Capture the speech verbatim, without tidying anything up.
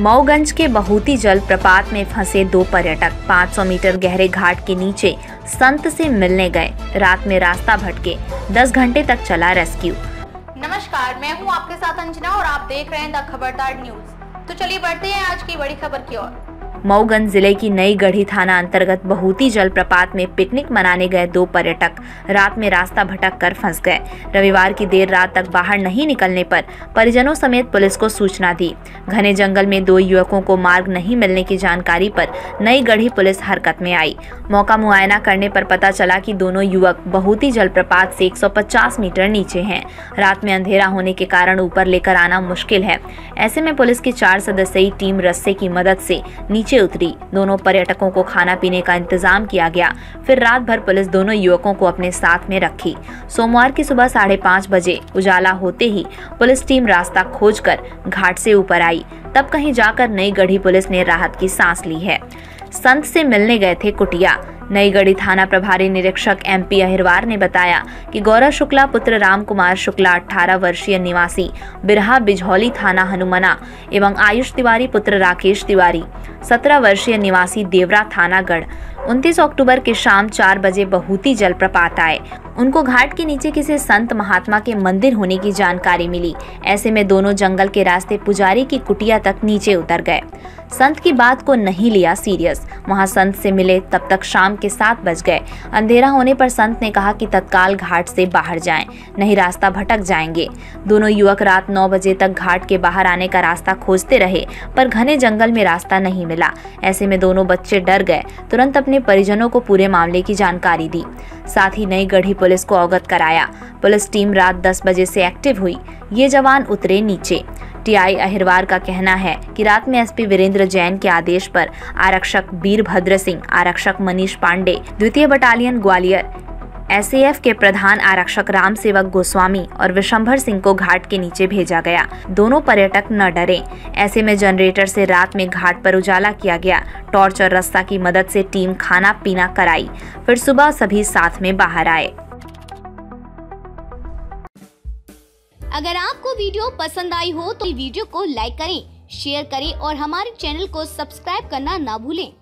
मऊगंज के बहुती जलप्रपात में फंसे दो पर्यटक पाँच सौ मीटर गहरे घाट के नीचे संत से मिलने गए। रात में रास्ता भटके, दस घंटे तक चला रेस्क्यू। नमस्कार, मैं हूं आपके साथ अंजना और आप देख रहे हैं द खबरदार न्यूज़। तो चलिए बढ़ते हैं आज की बड़ी खबर की ओर। मऊगंज जिले की नईगढ़ी थाना अंतर्गत बहुती जलप्रपात में पिकनिक मनाने गए दो पर्यटक रात में रास्ता भटक कर फंस गए। रविवार की देर रात तक बाहर नहीं निकलने पर परिजनों समेत पुलिस को सूचना दी। घने जंगल में दो युवकों को मार्ग नहीं मिलने की जानकारी पर नईगढ़ी पुलिस हरकत में आई। मौका मुआयना करने पर पता चला कि दोनों युवक बहुती जलप्रपात से एक सौ पचास मीटर नीचे हैं। रात में अंधेरा होने के कारण ऊपर लेकर आना मुश्किल है। ऐसे में पुलिस की चार सदस्यीय टीम रस्से की मदद से नीचे उतरी। दोनों पर्यटकों को खाना पीने का इंतजाम किया गया। फिर रात भर पुलिस दोनों युवकों को अपने साथ में रखी। सोमवार की सुबह साढ़े पाँच बजे उजाला होते ही पुलिस टीम रास्ता खोजकर घाट से ऊपर आई। तब कहीं जाकर नईगढ़ी पुलिस ने राहत की सांस ली है। संत से मिलने गए थे कुटिया। नईगढ़ी थाना प्रभारी निरीक्षक एम पी अहिरवार ने बताया कि गौरव शुक्ला पुत्र राम कुमार शुक्ला अठारह वर्षीय निवासी बिरहा बिजहोली थाना हनुमाना एवं आयुष तिवारी पुत्र राकेश तिवारी सत्रह वर्षीय निवासी देवरा थानागढ़ उनतीस अक्टूबर की शाम चार बजे बहुती जलप्रपात आए। उनको घाट के नीचे किसी संत महात्मा के मंदिर होने की जानकारी मिली। ऐसे में दोनों जंगल के रास्ते पुजारी की कुटिया तक नीचे उतर गए। संत की बात को नहीं लिया सीरियस। वहां संत से मिले तब तक शाम के सात बज गए। अंधेरा होने पर संत ने कहा कि तत्काल घाट से बाहर जाएं, नहीं रास्ता भटक जाएंगे। दोनों युवक रात नौ बजे तक घाट के बाहर आने का रास्ता खोजते रहे पर घने जंगल में रास्ता नहीं मिला। ऐसे में दोनों बच्चे डर गए। तुरंत अपने परिजनों को पूरे मामले की जानकारी दी, साथ ही नईगढ़ी पुलिस को अवगत कराया। पुलिस टीम रात दस बजे से एक्टिव हुई। ये जवान उतरे नीचे। टीआई अहिरवार का कहना है कि रात में एसपी वीरेंद्र जैन के आदेश पर आरक्षक वीरभद्र सिंह, आरक्षक मनीष पांडे, द्वितीय बटालियन ग्वालियर, एसएएफ के प्रधान आरक्षक रामसेवक गोस्वामी और विशंभर सिंह को घाट के नीचे भेजा गया। दोनों पर्यटक न डरे। ऐसे में जनरेटर से रात में घाट पर उजाला किया गया। टॉर्च और रस्सा की मदद से टीम खाना पीना कराई। फिर सुबह सभी साथ में बाहर आए। अगर आपको वीडियो पसंद आई हो तो वीडियो को लाइक करें, शेयर करें और हमारे चैनल को सब्सक्राइब करना ना भूलें।